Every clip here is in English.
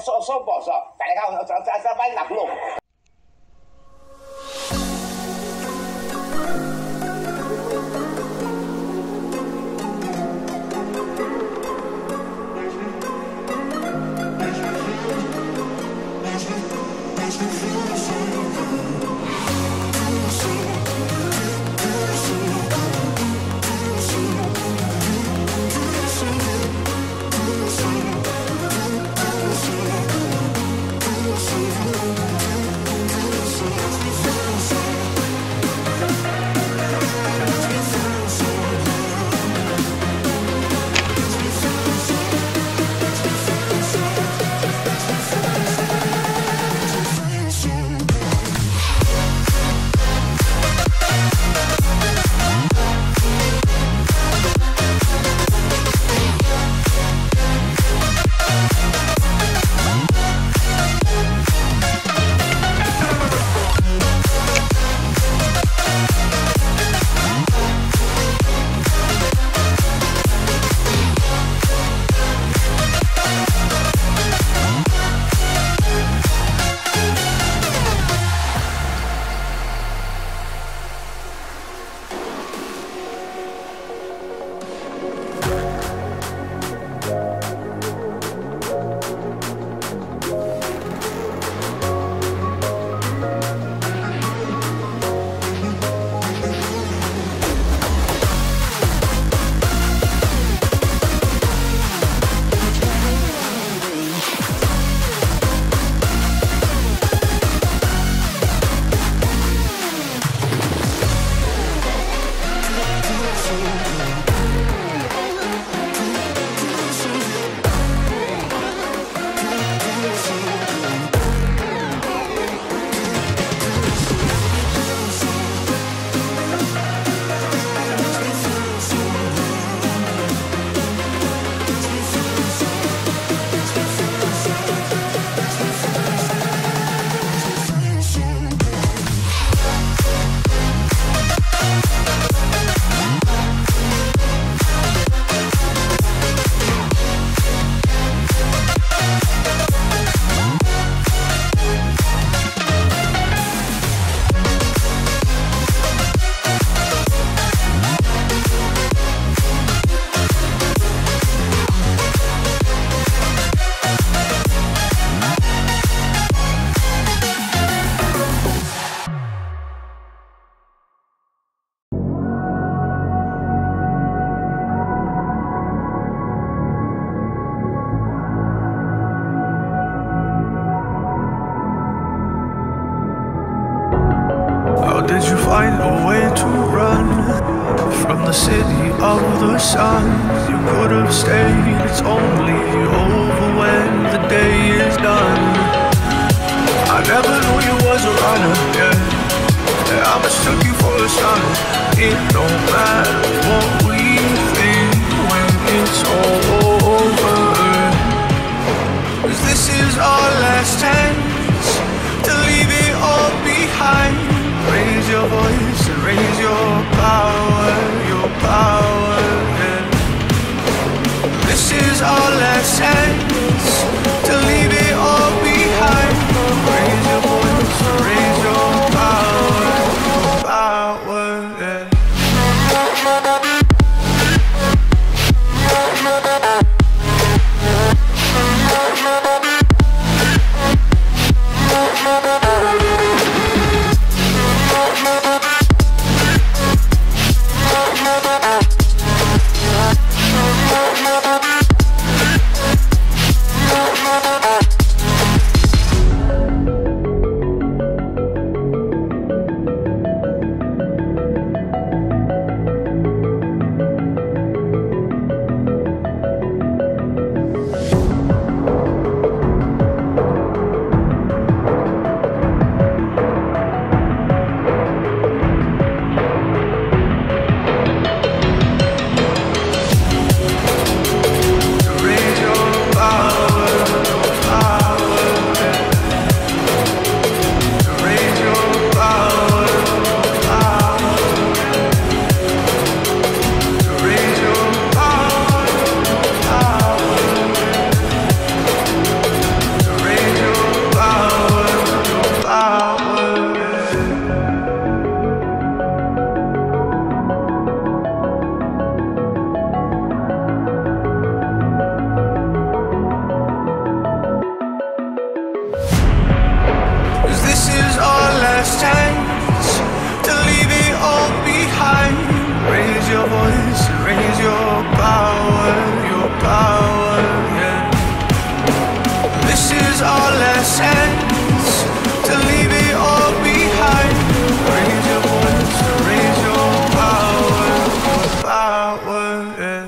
收保守，大家再擺納入。Did you find a way to run from the city of the sun? You could have stayed, it's only over when the day is done. I never knew you was a runner, yeah. I mistook you for a stunner. It don't matter what we think when it's all over, 'cause this is our last chance to leave it all behind. Raise your voice and raise your power, yeah. This is our last chance to leave it all behind. Raise your voice and raise your power, yeah. chance to leave it all behind. Raise your voice, raise your power, yeah.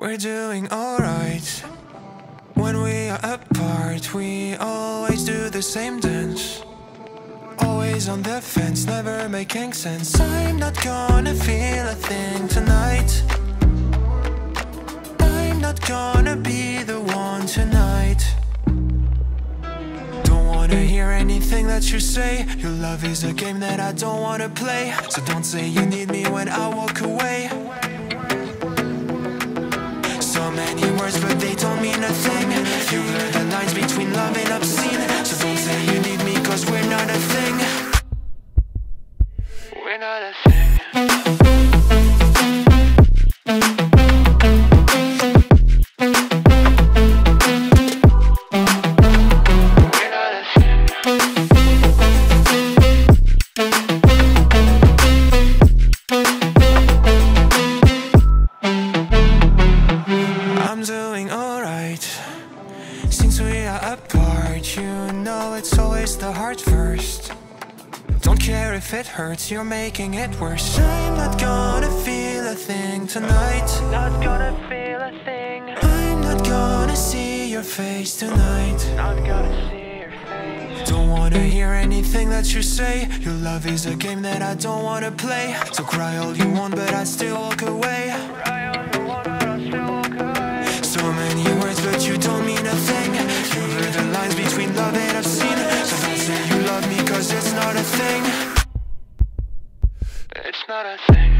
We're doing alright. When we are apart, we always do the same dance. Always on the fence, never making sense. I'm not gonna feel a thing tonight. I'm not gonna be the one tonight. Don't wanna hear anything that you say. Your love is a game that I don't wanna play. So don't say you need me when I walk away. many words, but they don't mean a thing. You blur the lines between love and obscene, so don't say you need me, cause we're not a thing. We're not a thing. If it hurts, you're making it worse. I'm not gonna feel a thing tonight. Not gonna feel a thing. I'm not gonna see your face tonight. Not gonna see your face. Don't wanna hear anything that you say. Your love is a game that I don't wanna play. So cry all you want, but I still walk away. Cry all you want, but I still walk away. So many words, but you don't mean a thing. You blur the lines between love and obscene. So don't say you love me, cause it's not a thing. It's not a thing.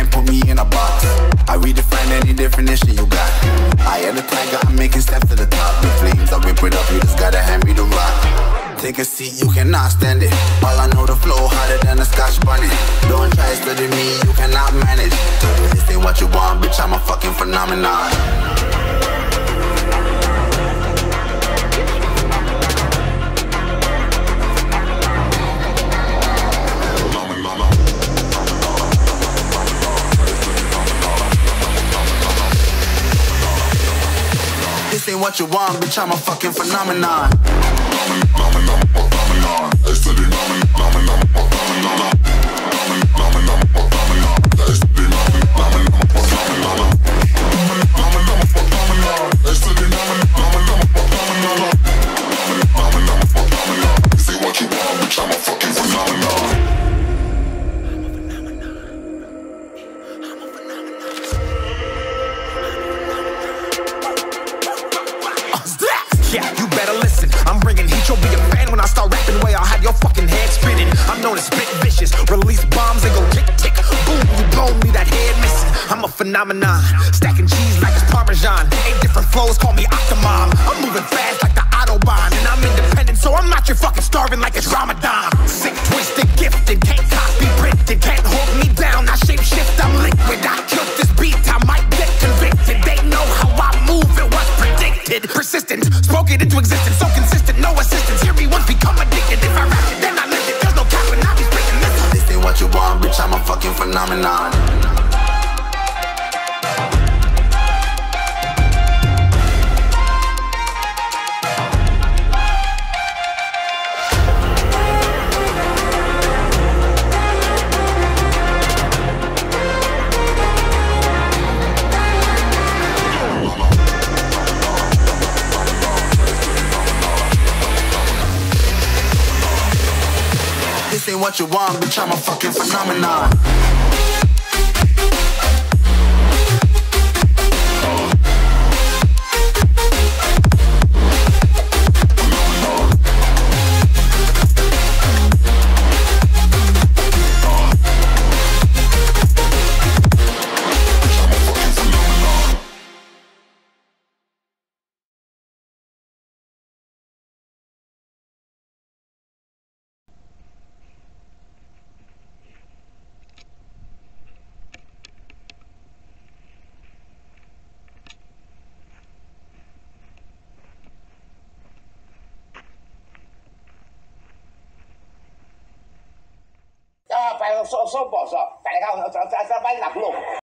and put me in a box. I redefine any definition you got. I am the tiger, I'm making steps to the top. The flames, I whip it up, you just gotta hand me the rock. Take a seat, you cannot stand it. All I know, the flow harder than a Scotch bunny. Don't try studying me, you cannot manage. This ain't what you want, bitch, I'm a fucking phenomenon. This ain't what you want, bitch, I'm a fucking phenomenon. This ain't what you want, bitch, I'm a fucking phenomenon. You'll be a fan when I start rapping, way I'll have your fucking head spinning. I'm known as spit vicious, release bombs and go tick tick. Boom, you blow me that head missing. I'm a phenomenon, stacking cheese like it's Parmesan. 8 different flows, call me Octomom. I'm moving fast like the Autobahn, and I'm independent, so I'm not your fucking starving like it's Ramadan. Sick, twisted, gifted, can't copy printed, can't hold me down. I shape shift, I'm liquid. I killed this beat, I might get convicted. They know how I move, it was predicted. Persistent, spoke it into existence, so consistent. No assistance, hear me once, become addicted. If I rap it, then I live it. There's no cap when I be breaking this. This ain't what you want, bitch, I'm a fucking phenomenon. This ain't what you want, bitch, I'm a fucking phenomenon. Số bỏ sợ tại sao phải nạp lộn.